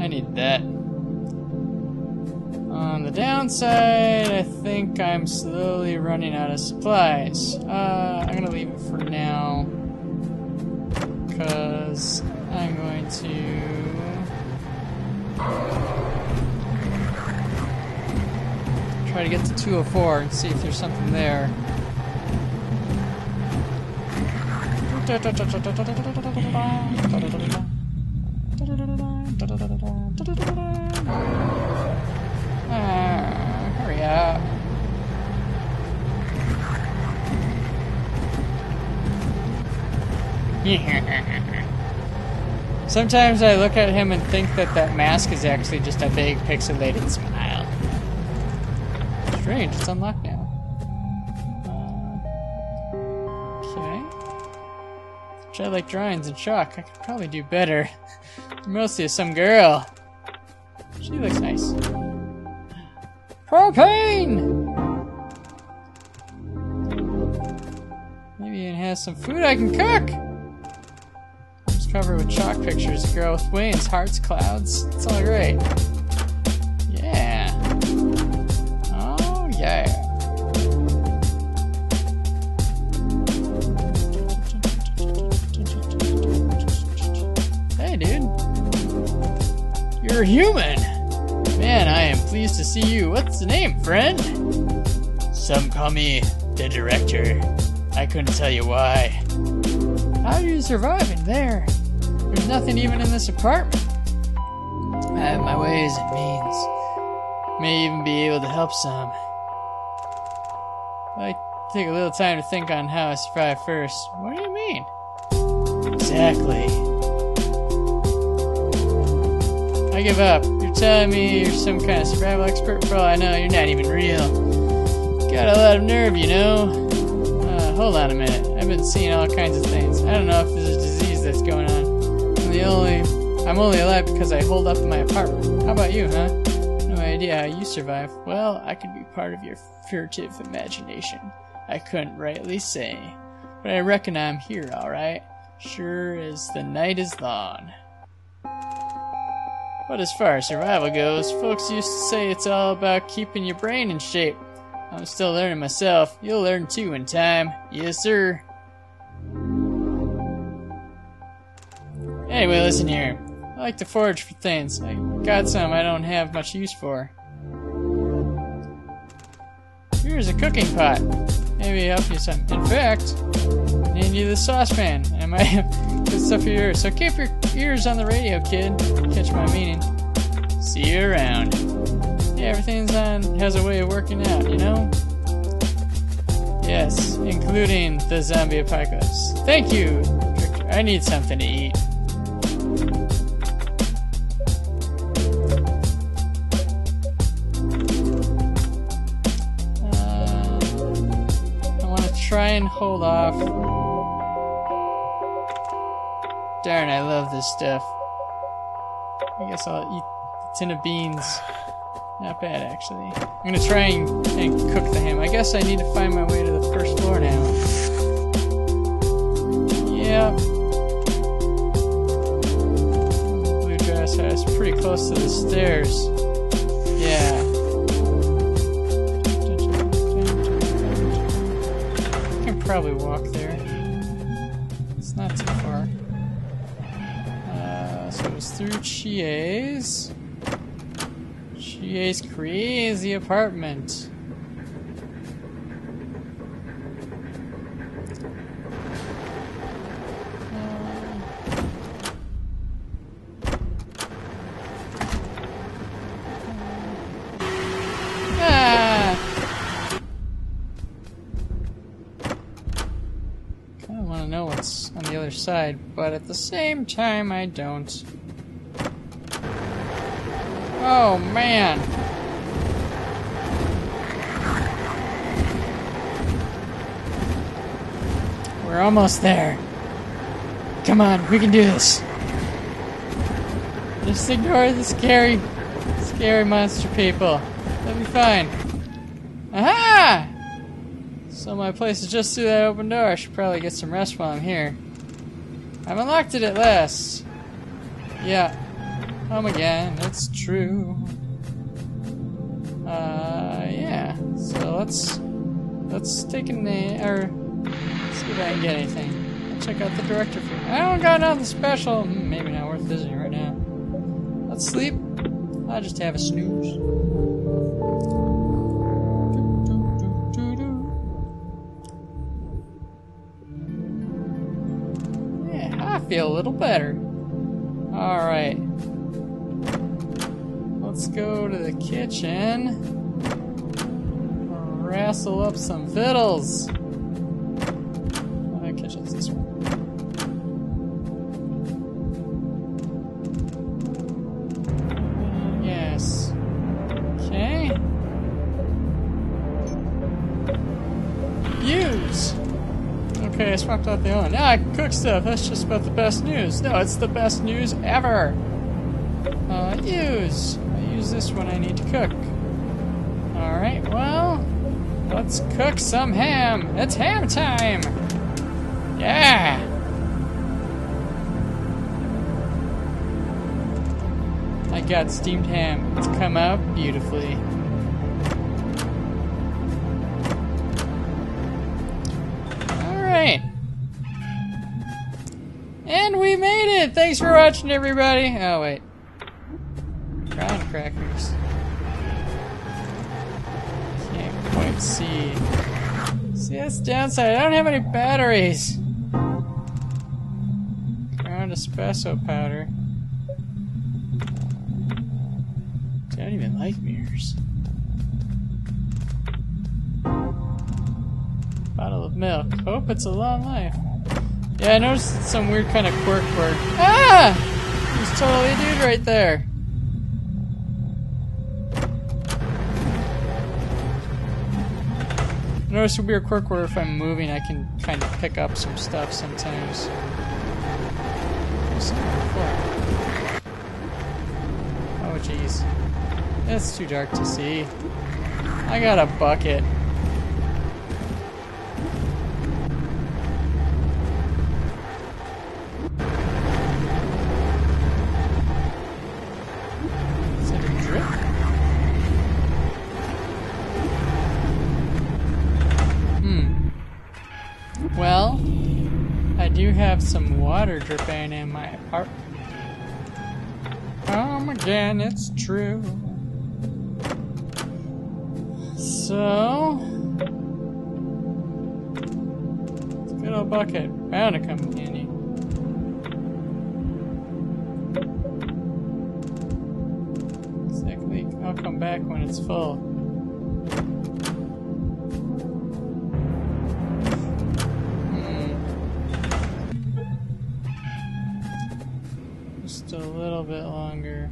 I need that. On the downside, I think I'm slowly running out of supplies. I'm gonna leave it for now, because I'm going to try to get to 204 and see if there's something there. Hurry up. Sometimes I look at him and think that that mask is actually just a big pixelated smile. Strange, it's unlocked now. Okay. Try like drawings and chalk. I could probably do better. Mostly some girl. She looks nice. Propane! Maybe it has some food I can cook! Covered with chalk pictures, a girl with wings, hearts, clouds. It's all great. Yeah. Oh, yeah. Hey, dude. You're human. Man, I am pleased to see you. What's the name, friend? Some call me the director. I couldn't tell you why. How do you survive in there? There's nothing even in this apartment. I have my ways and means. May even be able to help some. I take a little time to think on how I survive first. What do you mean? Exactly. I give up. You're telling me you're some kind of survival expert? For all I know, you're not even real. Got a lot of nerve, you know. Hold on a minute. I've been seeing all kinds of things. I don't know if there's a disease that's going on. I'm only alive because I hold up in my apartment. How about you, huh? No idea how you survive. Well, I could be part of your furtive imagination. I couldn't rightly say. But I reckon I'm here, alright? Sure as the night is long. But as far as survival goes, folks used to say it's all about keeping your brain in shape. I'm still learning myself. You'll learn too in time. Yes, sir. Anyway, listen here. I like to forage for things. I got some I don't have much use for. Here's a cooking pot. Maybe help you some. In fact, I need you the saucepan. I might have good stuff for yours. So keep your ears on the radio, kid. Catch my meaning. See you around. Yeah, everything's on has a way of working out, you know? Yes, including the zombie apocalypse. Thank you, Victor. I need something to eat. I want to try and hold off. Darn, I love this stuff. I guess I'll eat the tin of beans. Not bad, actually. I'm gonna try and cook the ham. I guess I need to find my way to the first floor now. Yep. Blue dress house, pretty close to the stairs. Yeah. I can probably walk there. It's not too far. So it's through Chie's. She's crazy apartment. Kinda wanna know what's on the other side, but at the same time I don't. Oh, man. We're almost there. Come on, we can do this. Just ignore the scary monster people. That'll be fine. Aha! So my place is just through that open door. I should probably get some rest while I'm here. I've unlocked it at last. Yeah. Home again, it's true. Yeah. So let's take a name, or let's see if I can get anything. I'll check out the director for you. I don't got nothing special. Maybe not worth visiting right now. Let's sleep. I'll just have a snooze. Yeah, I feel a little better. Alright. Let's go to the kitchen. Wrestle up some vittles. My kitchen's this one. Yes. Okay. Use. Okay, I swapped out the oven. Ah, cook stuff. That's just about the best news. No, it's the best news ever. Use. I use this when I need to cook. All right. Well. Let's cook some ham! It's ham time! Yeah! I got steamed ham. It's come out beautifully. Alright! And we made it! Thanks for watching, everybody! Oh, wait. Brown crackers. Let's see. See, that's the downside. I don't have any batteries. Ground espresso powder. I don't even like mirrors. Bottle of milk. Hope it's a long life. Yeah, I noticed some weird kind of quirk work. Ah! There's totally a dude right there. Notice a weird quirk where if I'm moving I can kind of pick up some stuff sometimes. Oh jeez. It's too dark to see. I got a bucket. Well, I do have some water dripping in my apartment. Again, it's true. So, good old bucket, bound to come in handy. Sick leak. I'll come back when it's full. Just a little bit longer.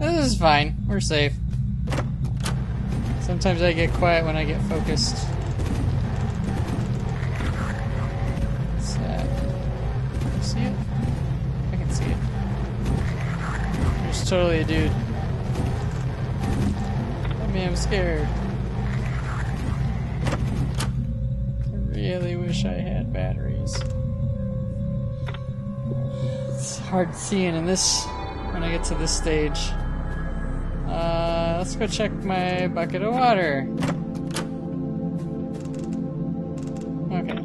This is fine. We're safe. Sometimes I get quiet when I get focused. What's that? Can you see it? I can see it. There's totally a dude. I mean, I'm scared. I really wish I had batteries. It's hard seeing in this when I get to this stage. Let's go check my bucket of water. Okay.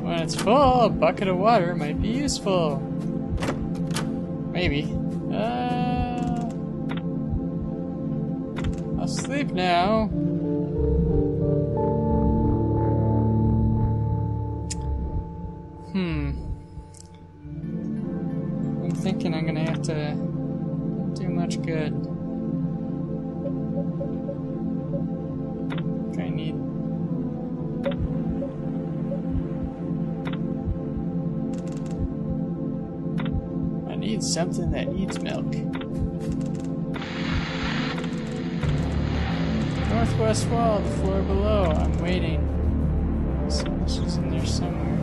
When it's full, a bucket of water might be useful. Maybe. I'll sleep now. I'm thinking I'm gonna have to do much good. I need... something that needs milk. Northwest wall, the floor below. I'm waiting. She's in there somewhere.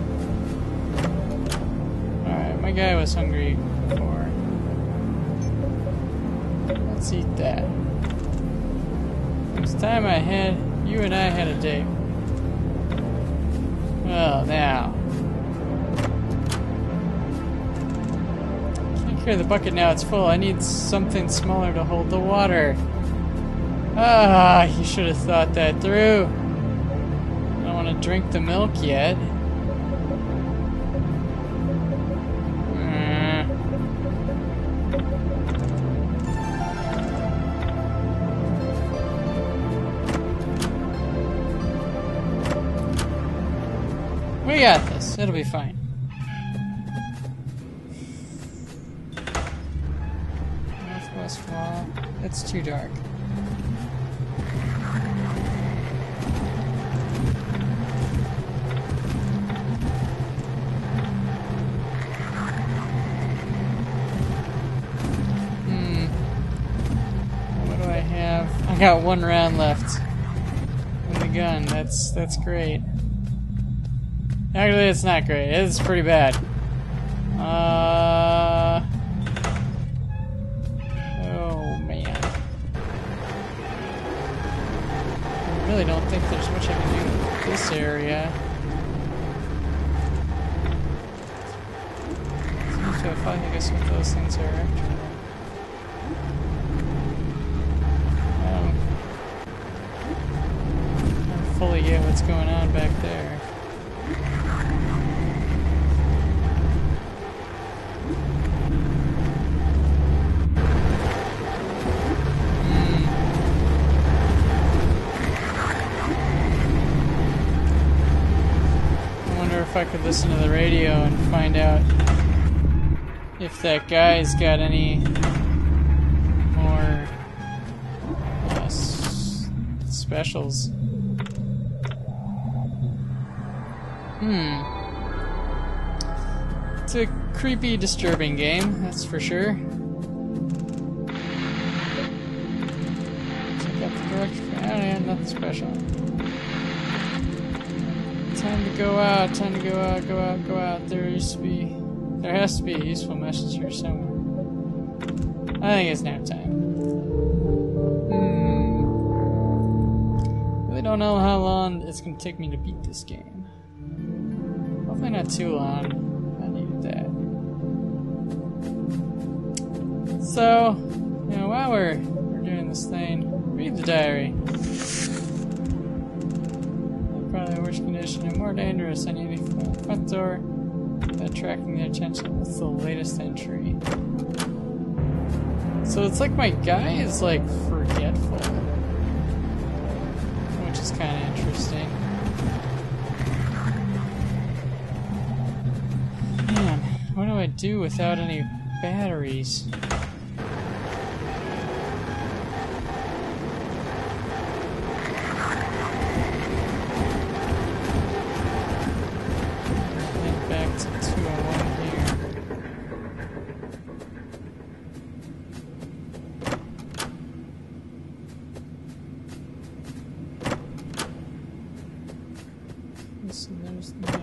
Alright, my guy was hungry before. Let's eat that. It's time I had... you and I had a date. Well, now. I can't carry the bucket now, it's full. I need something smaller to hold the water. Ah, you should have thought that through. I don't want to drink the milk yet. We got this. It'll be fine. Northwest wall. It's too dark. I got one round left in the gun. That's great. Actually, it's not great. It's pretty bad. Oh man. I really don't think there's much I can do in this area. Seems to have fun. I guess what those things are actually. Get what's going on back there. I wonder if I could listen to the radio and find out if that guy's got any more specials. It's a creepy, disturbing game, that's for sure. Check out the direction. Oh yeah, nothing special. Time to go out, time to go out, go out, go out. There has to be a useful message here somewhere. I think it's nap time. Really don't know how long it's gonna take me to beat this game. Hopefully not too long. I needed that. So, you know, while we're doing this thing, read the diary. In probably worse condition and more dangerous. I need to go out the front door without attracting their attention. That's the latest entry. So it's like my guy is like forgetful, which is kind of interesting. What do I do without any batteries? Get back to 201 here. So there's there.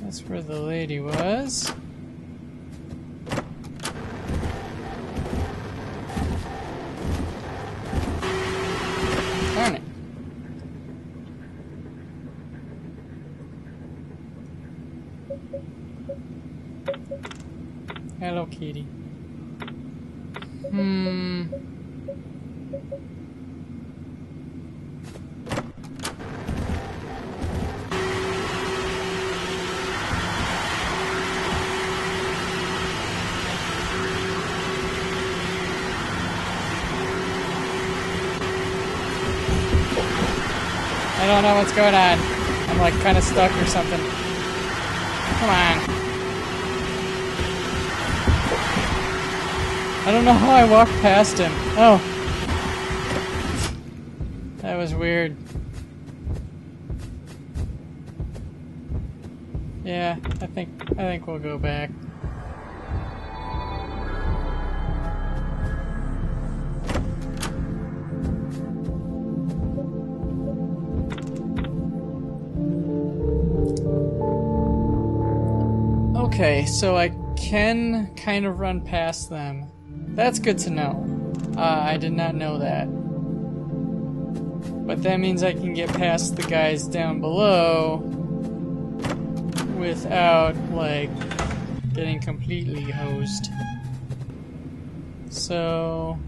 That's where the lady was. Darn it. Hello, kitty. don't know what's going on. I'm like kind of stuck or something. Come on. I don't know how I walked past him. Oh. That was weird. Yeah, I think we'll go back. Okay, so I can kind of run past them. That's good to know. I did not know that. But that means I can get past the guys down below without, like, getting completely hosed. So...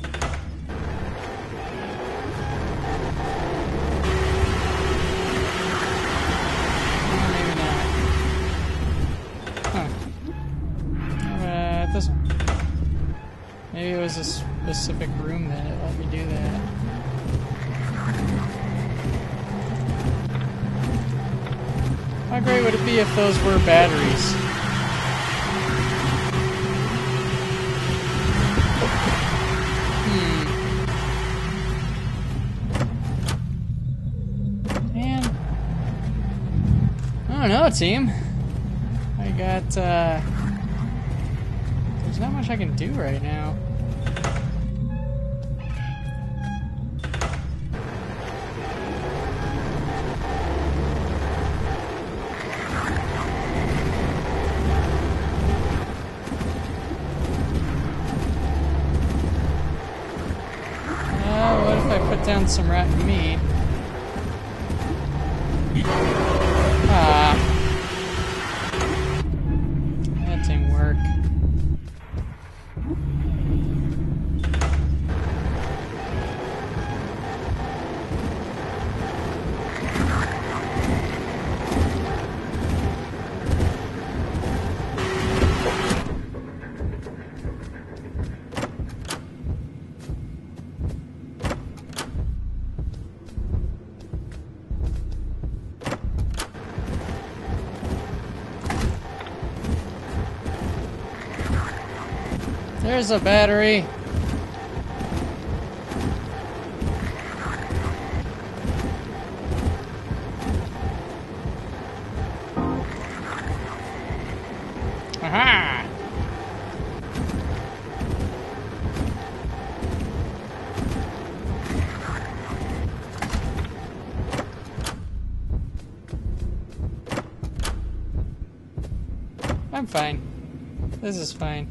maybe it was a specific room that it let me do that. How great would it be if those were batteries? Man. I don't know, team. I got, there's not much I can do right now. Down some rotten meat. Ah. That didn't work. There's a battery. Aha! I'm fine. This is fine.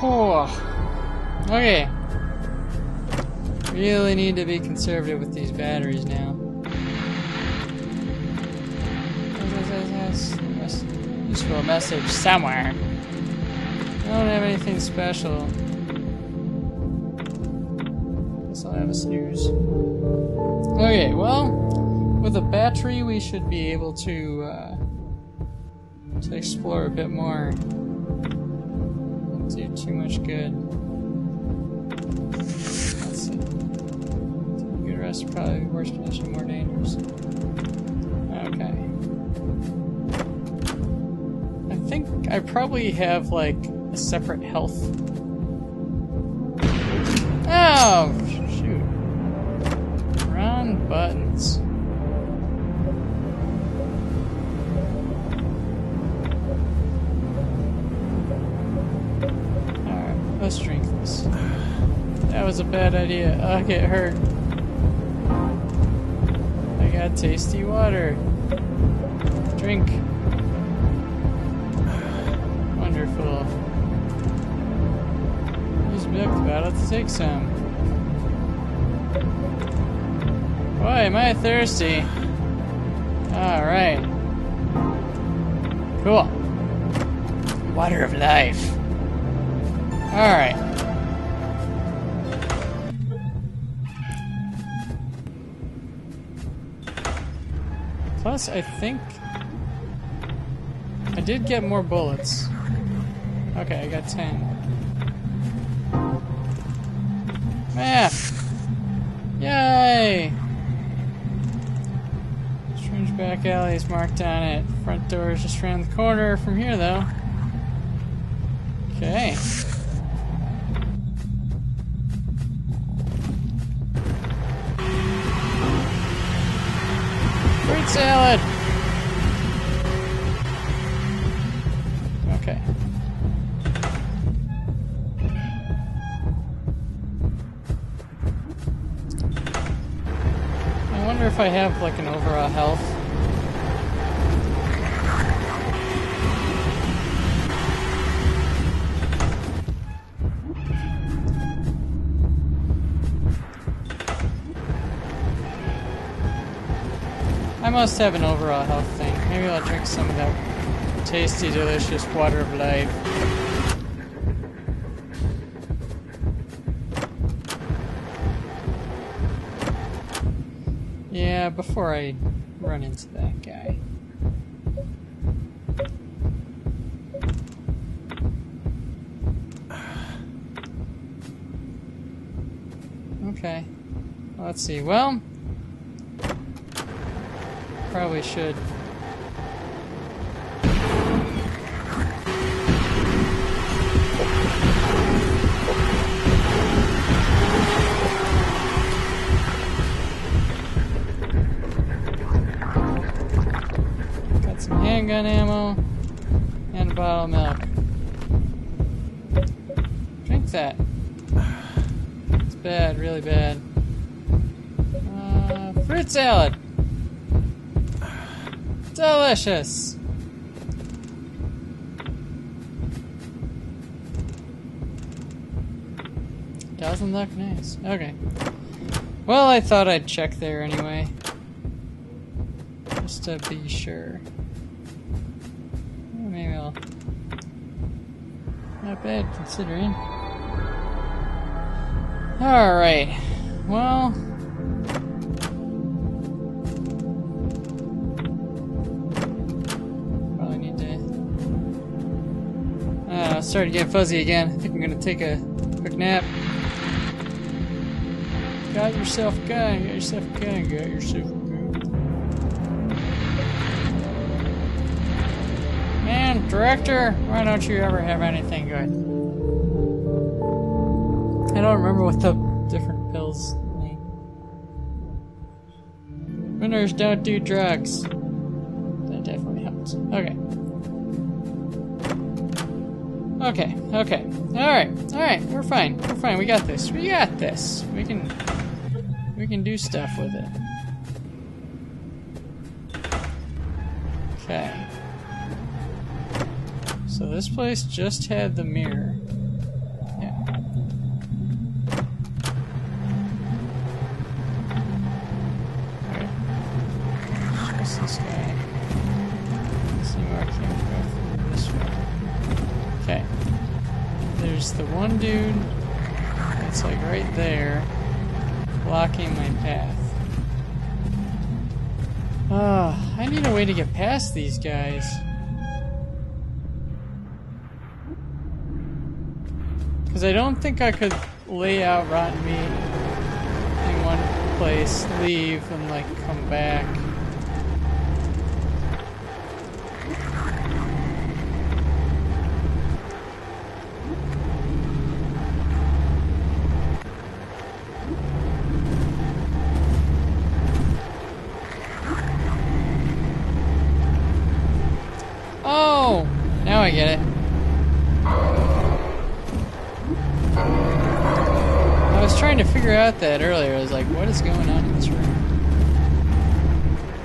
Oh, okay. Really need to be conservative with these batteries now. Useful message somewhere. I don't have anything special. Guess I'll have a snooze. Okay, well, with a battery we should be able to explore a bit more. Do too much good. Let's see. Good rest is probably worse condition, more dangerous. Okay. I think I probably have like a separate health. Oh shoot! Wrong buttons. Let's drink this. That was a bad idea. I get hurt. I got tasty water. Drink. Wonderful. Use milk to battle to take some. Boy, am I thirsty. Alright. Cool. Water of life. Alright. Plus, I think I did get more bullets. Okay, I got 10. Map! Yay! Strange back alleys marked on it. Front door is just around the corner from here, though. Okay. Fruit salad! Okay. I wonder if I have, like, an overall health. I must have an overall health thing. Maybe I'll drink some of that tasty, delicious water of life. Yeah, before I run into that guy. Okay. Let's see. Well, probably should. Got some handgun ammo and a bottle of milk. Drink that. It's bad, really bad. Fruit salad. Delicious! Doesn't look nice. Okay. Well, I thought I'd check there anyway. Just to be sure. Maybe I'll... Not bad, considering. Alright. Well... started to get fuzzy again. I think I'm gonna take a quick nap. Got yourself a gun, got yourself a gun, got yourself a gun. Man, director, why don't you ever have anything good? I don't remember what the different pills mean. Winners don't do drugs. That definitely helps. Okay. Okay, okay. Alright, we're fine. We're fine. We got this. We got this. We can do stuff with it. Okay. So this place just had the mirror. Yeah. Alright. What's this guy? Let's see where I came from this one. Okay, there's the one dude that's like right there, blocking my path. I need a way to get past these guys. Because I don't think I could lay out rotten meat in one place, leave, and like come back. I get it. I was trying to figure out that earlier. I was like, what is going on in this room?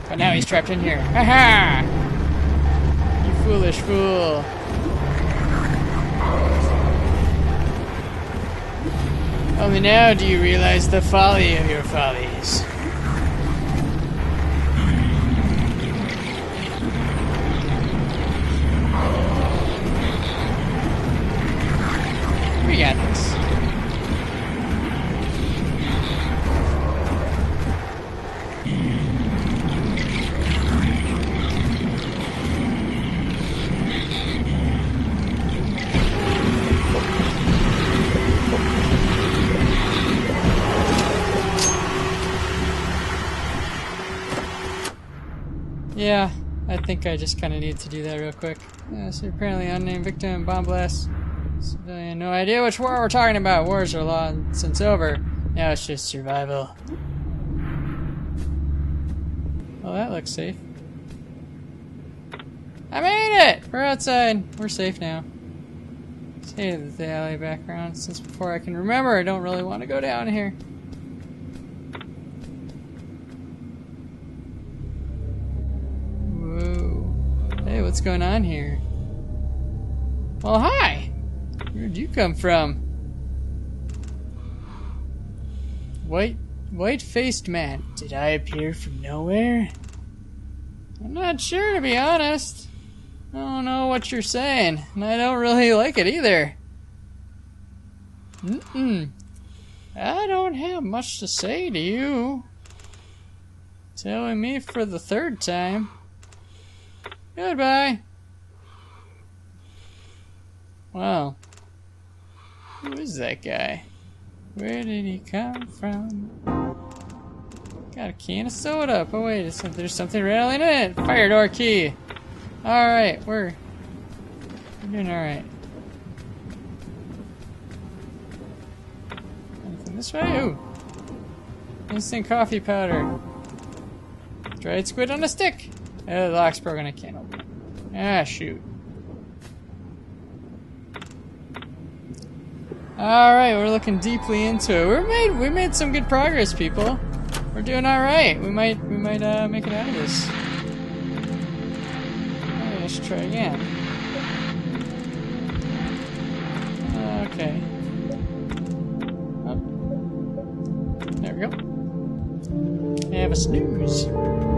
But now he's trapped in here. Ha ha! You foolish fool. Only now do you realize the folly of your follies. We got this. Yeah, I think I just kind of need to do that real quick. So apparently unnamed victim, bomb blast, civilian, no idea which war we're talking about. Wars are long since over. Now it's just survival. Well, that looks safe. I made it! We're outside. We're safe now. Save the alley background since before I can remember. I don't really want to go down here. Whoa. Hey, what's going on here? Well, hi! Where'd you come from? White-faced man. Did I appear from nowhere? I'm not sure, to be honest. I don't know what you're saying, and I don't really like it either. I don't have much to say to you. Telling me for the third time. Goodbye. Wow. Who is that guy? Where did he come from? Got a can of soda. Oh wait, there's something rattling in it. Fire door key. Alright, we're doing alright. Anything this way? Ooh. Instant coffee powder. Dried squid on a stick. Oh, the lock's broken. I can't open it. Ah, shoot. Alright, we're looking deeply into it. We made some good progress, people. We're doing alright. We might make it out of this. Alright, let's try again. Okay. Oh. There we go. Have a snooze.